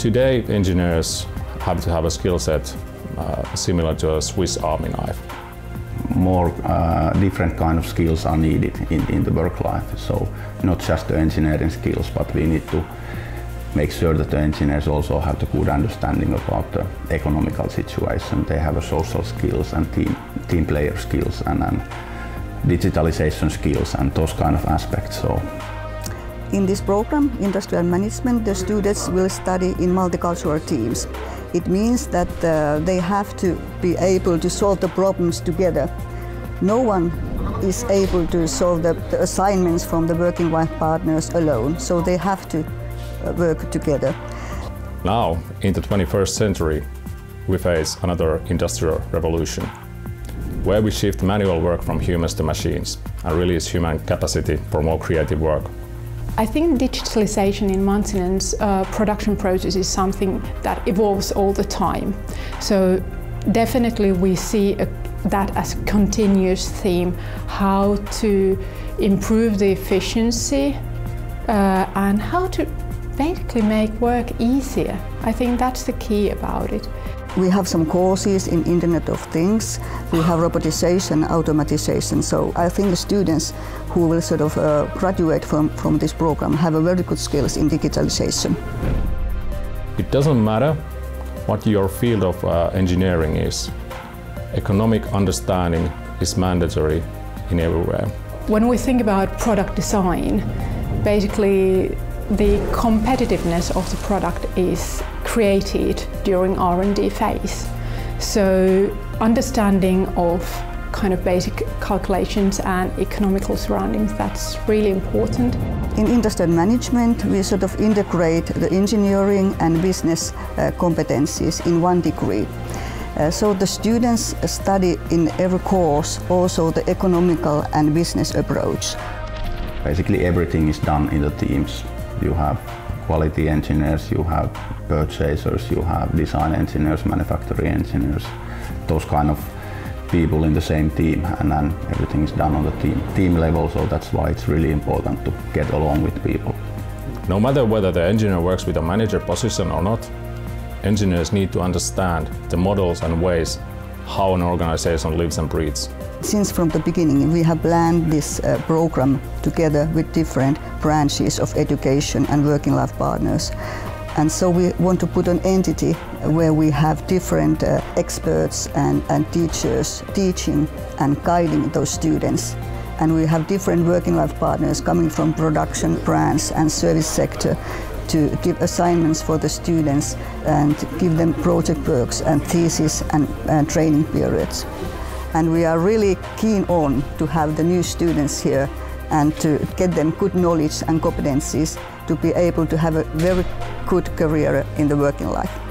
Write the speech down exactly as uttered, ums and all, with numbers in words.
Today, engineers have to have a skill set uh, similar to a Swiss Army knife. More uh, different kind of skills are needed in, in the work life. So not just the engineering skills, but we need to make sure that the engineers also have a good understanding about the economical situation. They have a social skills and team, team player skills and, and digitalization skills and those kind of aspects. So. In this program, Industrial Management, the students will study in multicultural teams. It means that uh, they have to be able to solve the problems together. No one is able to solve the, the assignments from the working life partners alone, so they have to uh, work together. Now, in the twenty-first century, we face another industrial revolution, where we shift manual work from humans to machines and release human capacity for more creative work. I think digitalization in maintenance uh, production process is something that evolves all the time. So definitely we see a, that as a continuous theme, how to improve the efficiency uh, and how to basically make work easier. I think that's the key about it. We have some courses in Internet of Things, we have robotization, automatization, so I think the students who will sort of uh, graduate from, from this program have a very good skills in digitalization. It doesn't matter what your field of uh, engineering is, economic understanding is mandatory in everywhere. When we think about product design, basically the competitiveness of the product is created during R and D phase. So understanding of kind of basic calculations and economical surroundings, that's really important. In industrial management, we sort of integrate the engineering and business uh, competencies in one degree. Uh, so the students study in every course also the economical and business approach. Basically everything is done in the teams. You have quality engineers, you have purchasers, you have design engineers, manufacturing engineers, those kind of people in the same team, and then everything is done on the team, team level, so that's why it's really important to get along with people. No matter whether the engineer works with a manager position or not, engineers need to understand the models and ways how an organization lives and breathes. Since from the beginning we have planned this uh, program together with different branches of education and working life partners. And so we want to put an entity where we have different uh, experts and, and teachers teaching and guiding those students. And we have different working life partners coming from production, branch and service sector to give assignments for the students and give them project works and thesis and, and training periods. And we are really keen on to have the new students here and to get them good knowledge and competencies to be able to have a very good career in the working life.